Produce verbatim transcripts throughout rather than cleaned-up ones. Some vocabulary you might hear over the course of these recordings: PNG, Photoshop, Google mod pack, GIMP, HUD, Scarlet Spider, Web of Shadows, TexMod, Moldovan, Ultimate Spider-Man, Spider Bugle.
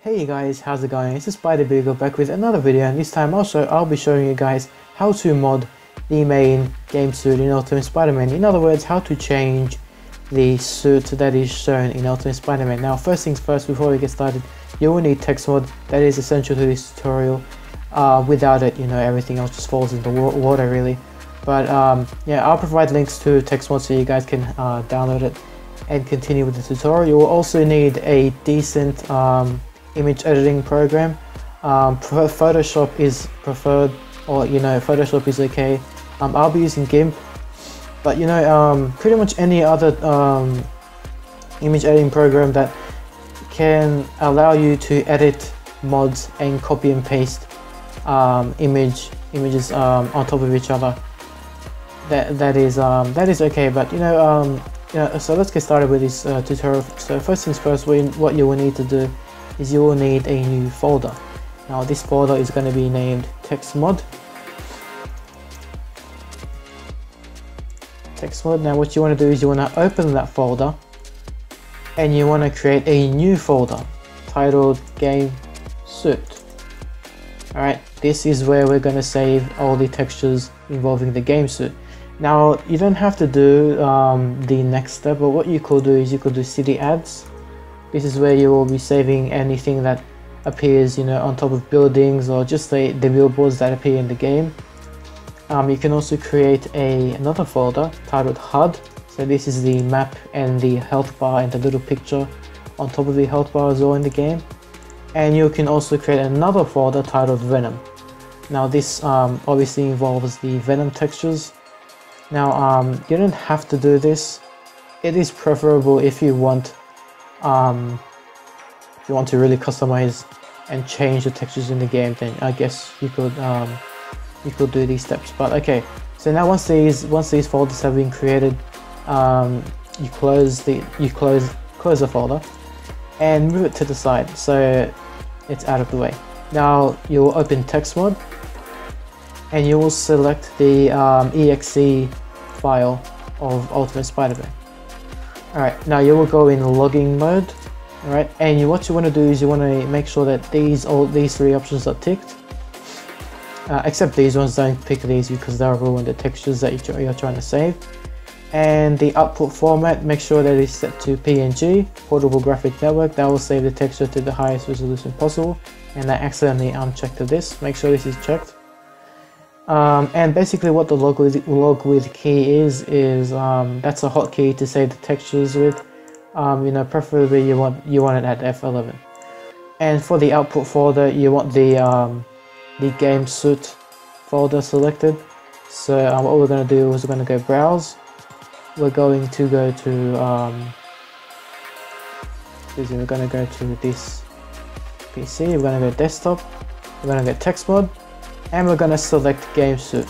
Hey guys, how's it going? This is Spider Bugle back with another video, and this time also I'll be showing you guys how to mod the main game suit in Ultimate Spider-Man. In other words, how to change the suit that is shown in Ultimate Spider-Man. Now first things first, before we get started, you will need TexMod. That is essential to this tutorial. Uh, without it, you know, everything else just falls into water really. But um, yeah, I'll provide links to TexMod so you guys can uh, download it and continue with the tutorial. You will also need a decent um, image editing program. um, Photoshop is preferred, or you know, Photoshop is okay. um, I'll be using GIMP, but you know, um, pretty much any other um, image editing program that can allow you to edit mods and copy and paste um, image images um, on top of each other, that that is um, that is okay. But you know, um, you know, so let's get started with this uh, tutorial. So first things first, what you will need to do is you will need a new folder. Now this folder is going to be named TexMod. TexMod. Now what you want to do is you want to open that folder and you want to create a new folder titled Game Suit. Alright, this is where we're going to save all the textures involving the game suit. Now you don't have to do um, the next step, but what you could do is you could do city adds. This is where you will be saving anything that appears, you know, on top of buildings, or just the, the billboards that appear in the game. Um, you can also create a, another folder titled H U D. So this is the map and the health bar and the little picture on top of the health bar as well in the game. And you can also create another folder titled Venom. Now this um, obviously involves the Venom textures. Now um, you don't have to do this. It is preferable if you want Um, if you want to really customize and change the textures in the game, then I guess you could um, you could do these steps. But okay, so now once these once these folders have been created, um, you close the you close close the folder and move it to the side so it's out of the way. Now you will open TexMod and you will select the um, E X E file of Ultimate Spider-Man. Alright, now you will go in logging mode. Alright, and you, what you want to do is you want to make sure that these all these three options are ticked. Uh, except these ones, don't pick these because they'll ruin the textures that you, you're trying to save. And the output format, make sure that it's set to P N G, Portable Graphic Network. That will save the texture to the highest resolution possible. And I accidentally unchecked this. Make sure this is checked. Um, and basically what the log with, log with key is, is um, that's a hotkey to save the textures with. Um, you know, preferably you want you want it at F eleven. And for the output folder, you want the um, the game suit folder selected. So um, what we're going to do is we're going to go browse. We're going to go to um, excuse me, we're going to go to this P C. We're going to go desktop. We're going to go TexMod. And we're going to select Game Suit.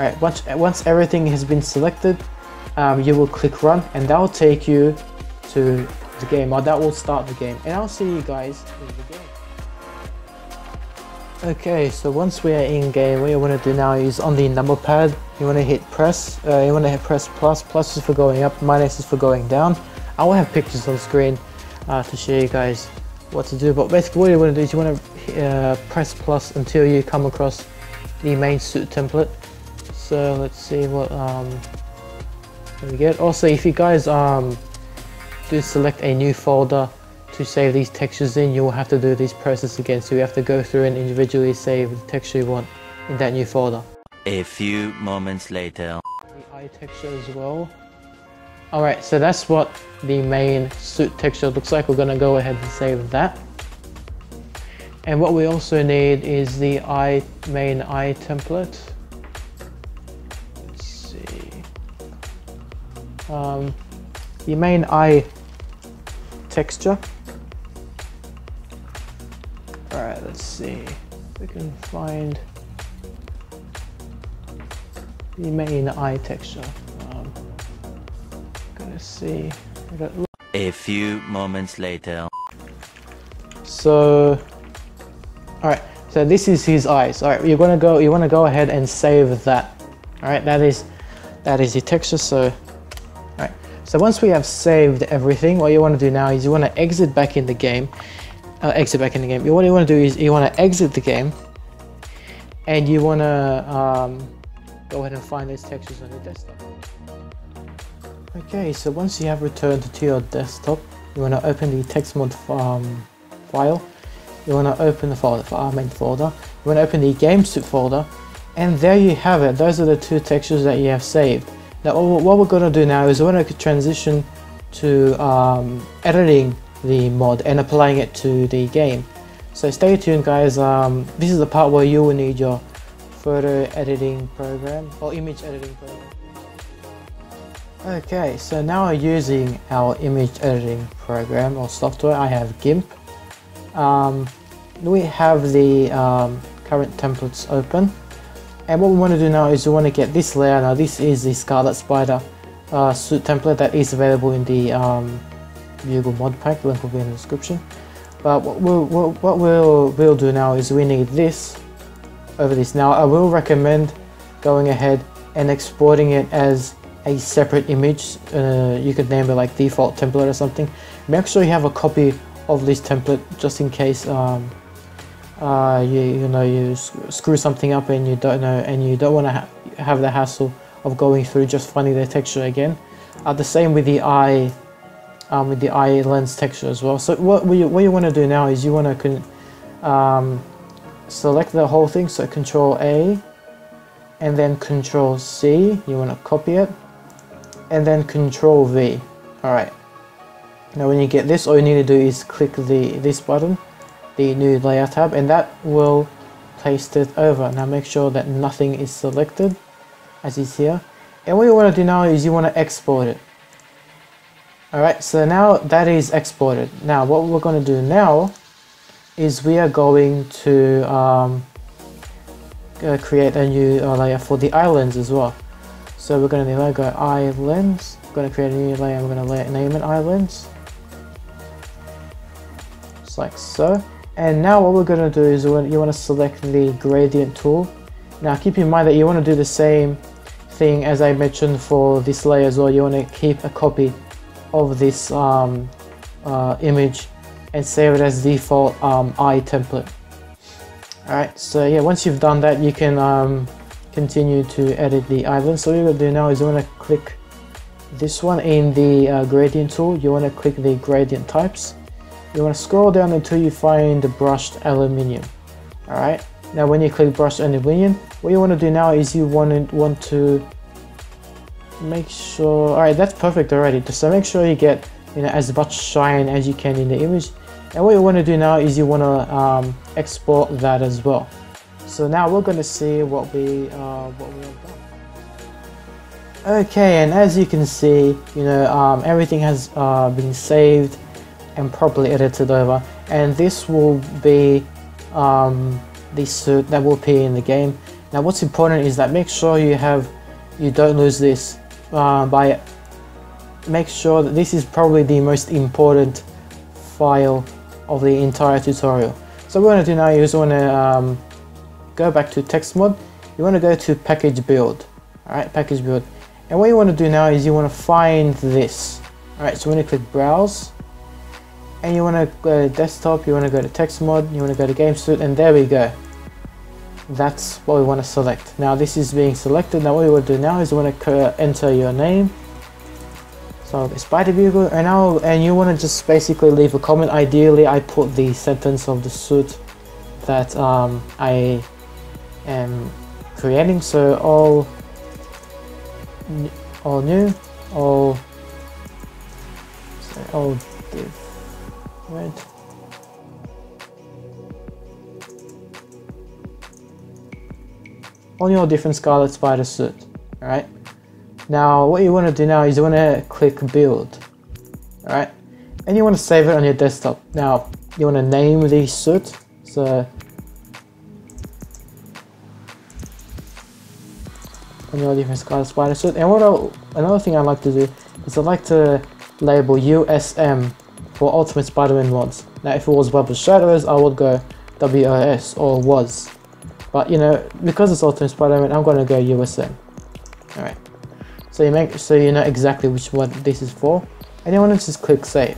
Alright, once, once everything has been selected, um, you will click Run, and that will take you to the game, or that will start the game. And I'll see you guys in the game. Okay, so once we are in game, what you want to do now is on the number pad, you want to hit press. Uh, you want to hit press plus. Plus is for going up, minus is for going down. I will have pictures on screen uh, to show you guys what to do, but basically what you want to do is you want to uh, press plus until you come across the main suit template. So let's see what um, we get. Also, if you guys um, do select a new folder to save these textures in, you will have to do this process again. So you have to go through and individually save the texture you want in that new folder. A few moments later. The eye texture as well. Alright, so that's what the main suit texture looks like. We're going to go ahead and save that. And what we also need is the eye, main eye template. Let's see. Um, the main eye texture. Alright, let's see if we can find the main eye texture. Um, let's see. A few moments later. So. Alright, so this is his eyes. Alright, you're gonna go you wanna go ahead and save that. Alright, that is that is the texture, so alright. So once we have saved everything, what you wanna do now is you wanna exit back in the game. uh, exit back in the game. What you want to do is you want to exit the game, and you want to um, go ahead and find those textures on your desktop. Okay, so once you have returned to your desktop, you want to open the TexMod um, file. You want to open the folder for our main folder. You want to open the GameSoup folder, and there you have it. Those are the two textures that you have saved. Now, what we're going to do now is we want to transition to um, editing the mod and applying it to the game. So stay tuned, guys. Um, this is the part where you will need your photo editing program or image editing program. Okay, so now I'm using our image editing program or software. I have GIMP. Um, we have the um, current templates open. And what we want to do now is we want to get this layer. Now this is the Scarlet Spider uh, suit template that is available in the um, Google mod pack. The link will be in the description. But what we'll, what we'll, we'll do now is we need this over this. Now I will recommend going ahead and exporting it as a separate image. Uh, you could name it like default template or something. Make sure you have a copy of this template just in case um, Uh, you, you know you screw something up and you don't know, and you don't want to ha have the hassle of going through just finding the texture again. Uh, the same with the eye, um, with the eye lens texture as well. So what you, what you want to do now is you want to um, select the whole thing. So Control A, and then Control C. You want to copy it, and then Control V. All right. Now when you get this, all you need to do is click the this button, the new layer tab, and that will paste it over. Now make sure that nothing is selected, as is here. And what you want to do now is you want to export it. Alright, so now that is exported. Now what we're going to do now is we are going to um, uh, create a new uh, layer for the eye lens as well. So we're going to need to go eye lens. We're going to create a new layer. We're going to name it eye lens, like so. And now what we're going to do is you want to select the gradient tool. Now keep in mind that you want to do the same thing as I mentioned for this layer as well. You want to keep a copy of this um, uh, image and save it as default um, eye template. Alright, so yeah, once you've done that, you can um, continue to edit the island. So what you're going to do now is you want to click this one in the uh, gradient tool. You want to click the gradient types. You want to scroll down until you find the brushed aluminium. Alright, now when you click brushed aluminium, what you want to do now is you want to, want to make sure, alright, that's perfect already. Just so make sure you get, you know, as much shine as you can in the image. And what you want to do now is you want to um, export that as well. So now we're going to see what we, uh, what we have done. Okay, and as you can see, you know, um, everything has uh, been saved and properly edited over, and this will be um, the suit that will appear in the game. Now what's important is that make sure you have, you don't lose this uh, by, make sure that this is probably the most important file of the entire tutorial. So what we're going to do now is we want to um, go back to TexMod. You want to go to package build. Alright, package build, and what you want to do now is you want to find this. Alright, so when you click browse, and you want to go to desktop, you want to go to TexMod, you want to go to GameSuit, and there we go. That's what we want to select. Now this is being selected. Now what we want to do now is you want to enter your name. So Spider Bugle, and now and you want to just basically leave a comment. Ideally, I put the sentence of the suit that um, I am creating. So all, all new, all, so all. Div. Right. On your different Scarlet Spider suit. Alright. Now what you want to do now is you want to click build. Alright. And you want to save it on your desktop. Now you want to name the suit. So on your different Scarlet Spider suit. And what I'll, another thing I like to do is I like to label U S M for Ultimate Spider-Man mods. Now if it was Web of Shadows, I would go W O S or was, but you know, because it's Ultimate Spider-Man, I'm going to go U S M. Alright, so you make so you know exactly which one this is for, and you want to just click save.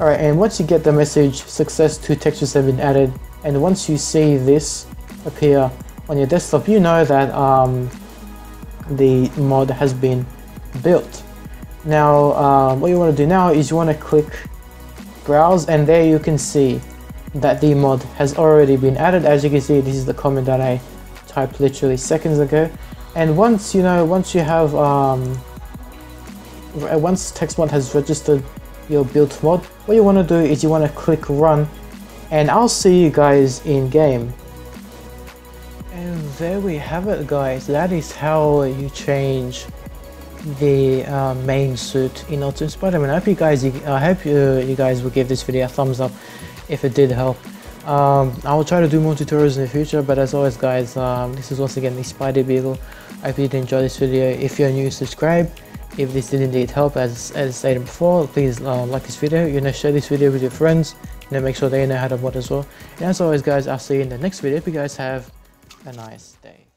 Alright, and once you get the message, success, two textures have been added, and once you see this appear on your desktop, you know that um, the mod has been built. Now um, what you want to do now is you want to click browse, and there you can see that the mod has already been added. As you can see, this is the comment that I typed literally seconds ago. And once you know, once you have um, once TexMod has registered your built mod, what you want to do is you want to click run, and I'll see you guys in game. And there we have it, guys. That is how you change the uh, main suit in Ultimate Spider-Man. I hope you guys, I hope you, you guys will give this video a thumbs up if it did help. Um, I will try to do more tutorials in the future, but as always, guys, um, this is once again the Spider Bugle. I hope you did enjoy this video. If you're new, subscribe. If this did indeed help, as, as stated before, please uh, like this video. You know, share this video with your friends. You know, make sure they know how to mod as well. And as always, guys, I'll see you in the next video. Hope you guys have a nice day.